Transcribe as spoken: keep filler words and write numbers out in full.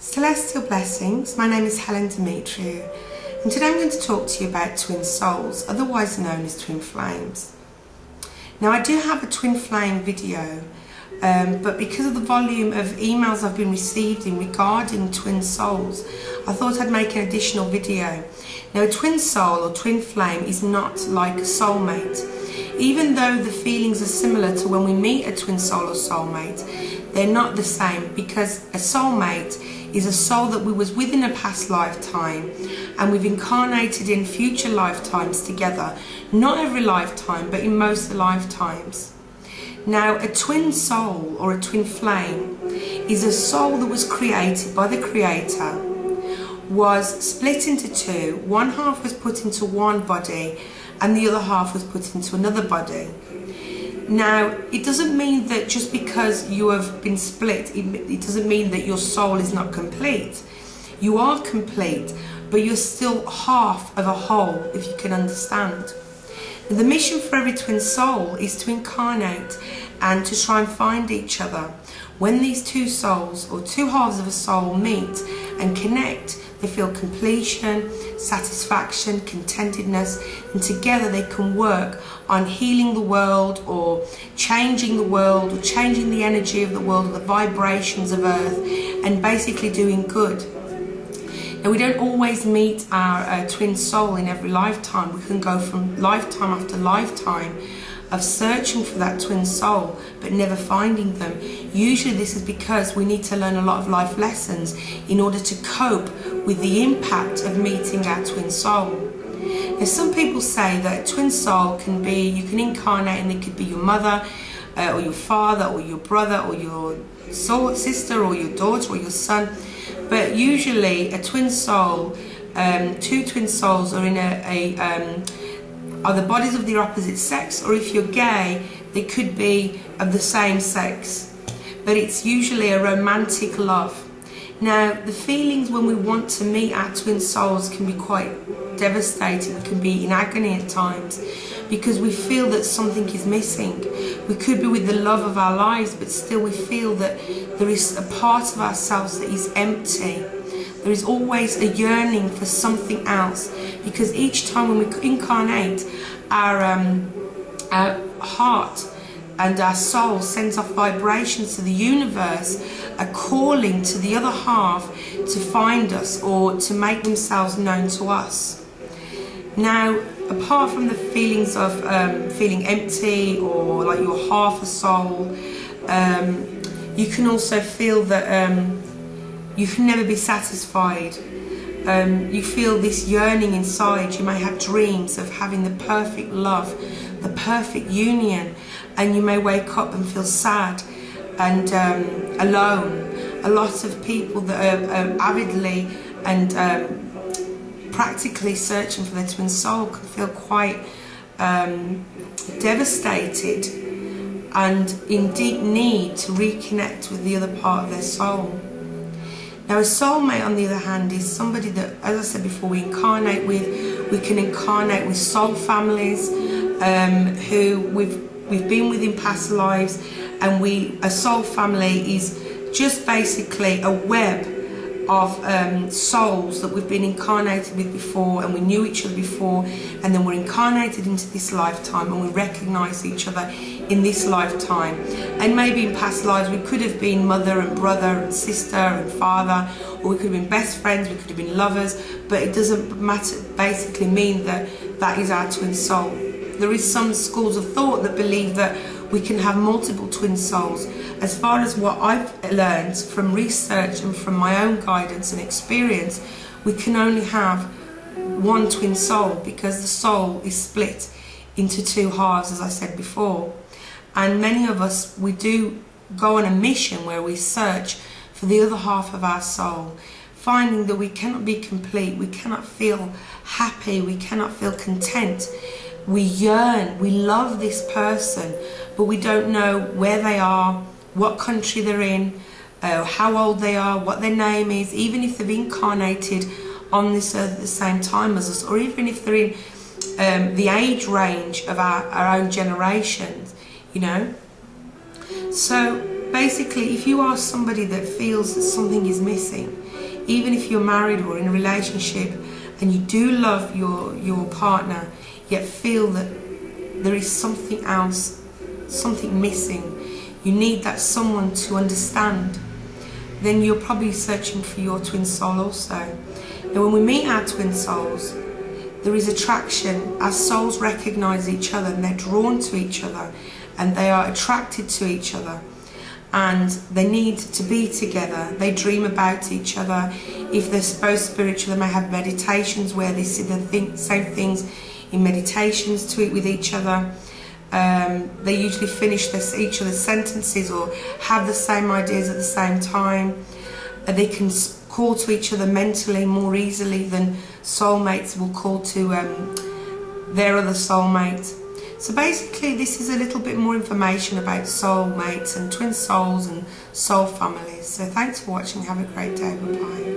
Celestial blessings, my name is Helen Demetriou, and today I'm going to talk to you about twin souls, otherwise known as twin flames. Now I do have a twin flame video, um, but because of the volume of emails I've been receiving regarding twin souls, I thought I'd make an additional video. Now a twin soul or twin flame is not like a soulmate. Even though the feelings are similar to when we meet a twin soul or soulmate, they're not the same, because a soulmate is a soul that we was with in a past lifetime and we've incarnated in future lifetimes together. Not every lifetime, but in most lifetimes. Now a twin soul or a twin flame is a soul that was created by the Creator, was split into two. One half was put into one body and the other half was put into another body. Now, it doesn't mean that just because you have been split, it, it doesn't mean that your soul is not complete. You are complete, but you're still half of a whole, if you can understand. The mission for every twin soul is to incarnate and to try and find each other. When these two souls, or two halves of a soul, meet and connect, they feel completion, satisfaction, contentedness, and together they can work on healing the world, or changing the world, or changing the energy of the world, or the vibrations of Earth, and basically doing good. Now we don't always meet our uh, twin soul in every lifetime. We can go from lifetime after lifetime of searching for that twin soul but never finding them. Usually this is because we need to learn a lot of life lessons in order to cope with the impact of meeting our twin soul. Now some people say that a twin soul can be, you can incarnate and it could be your mother uh, or your father or your brother or your soul, sister or your daughter or your son, but usually a twin soul, um, two twin souls are in a, a um, are the bodies of the opposite sex, or if you're gay, they could be of the same sex. But it's usually a romantic love. Now, the feelings when we want to meet our twin souls can be quite devastating, can be in agony at times, because we feel that something is missing. We could be with the love of our lives, but still we feel that there is a part of ourselves that is empty. There is always a yearning for something else, because each time when we incarnate, our, um, our heart and our soul sends off vibrations to the universe, a calling to the other half to find us or to make themselves known to us. Now, apart from the feelings of um, feeling empty or like you're half a soul, um, you can also feel that um, you can never be satisfied. Um, you feel this yearning inside. You may have dreams of having the perfect love, the perfect union, and you may wake up and feel sad and um, alone. A lot of people that are, are avidly and um, practically searching for their twin soul can feel quite um, devastated and in deep need to reconnect with the other part of their soul. Now a soulmate, on the other hand, is somebody that, as I said before, we incarnate with. We can incarnate with soul families um, who we've, we've been with in past lives, and we, a soul family is just basically a web of um, souls that we've been incarnated with before, and we knew each other before, and then we're incarnated into this lifetime and we recognise each other in this lifetime. And maybe in past lives we could have been mother and brother and sister and father, or we could have been best friends, we could have been lovers, but it doesn't matter, basically mean that that is our twin soul. There is some schools of thought that believe that we can have multiple twin souls. As far as what I've learned from research and from my own guidance and experience, we can only have one twin soul, because the soul is split into two halves, as I said before. And many of us, we do go on a mission where we search for the other half of our soul, finding that we cannot be complete, we cannot feel happy, we cannot feel content. We yearn, we love this person, but we don't know where they are, what country they're in, uh, how old they are, what their name is, even if they've incarnated on this earth at the same time as us, or even if they're in um, the age range of our, our own generations, you know. So basically, if you are somebody that feels that something is missing, even if you're married or in a relationship and you do love your, your partner, yet feel that there is something else, something missing, you need that someone to understand, then you're probably searching for your twin soul also. Now when we meet our twin souls, there is attraction. Our souls recognise each other and they're drawn to each other and they are attracted to each other and they need to be together. They dream about each other. If they're both spiritual, they may have meditations where they see the th same things in meditations to it with each other. Um, they usually finish this, each other's sentences or have the same ideas at the same time. Uh, they can call to each other mentally more easily than soulmates will call to um, their other soulmate. So basically this is a little bit more information about soulmates and twin souls and soul families. So thanks for watching, have a great day, bye bye.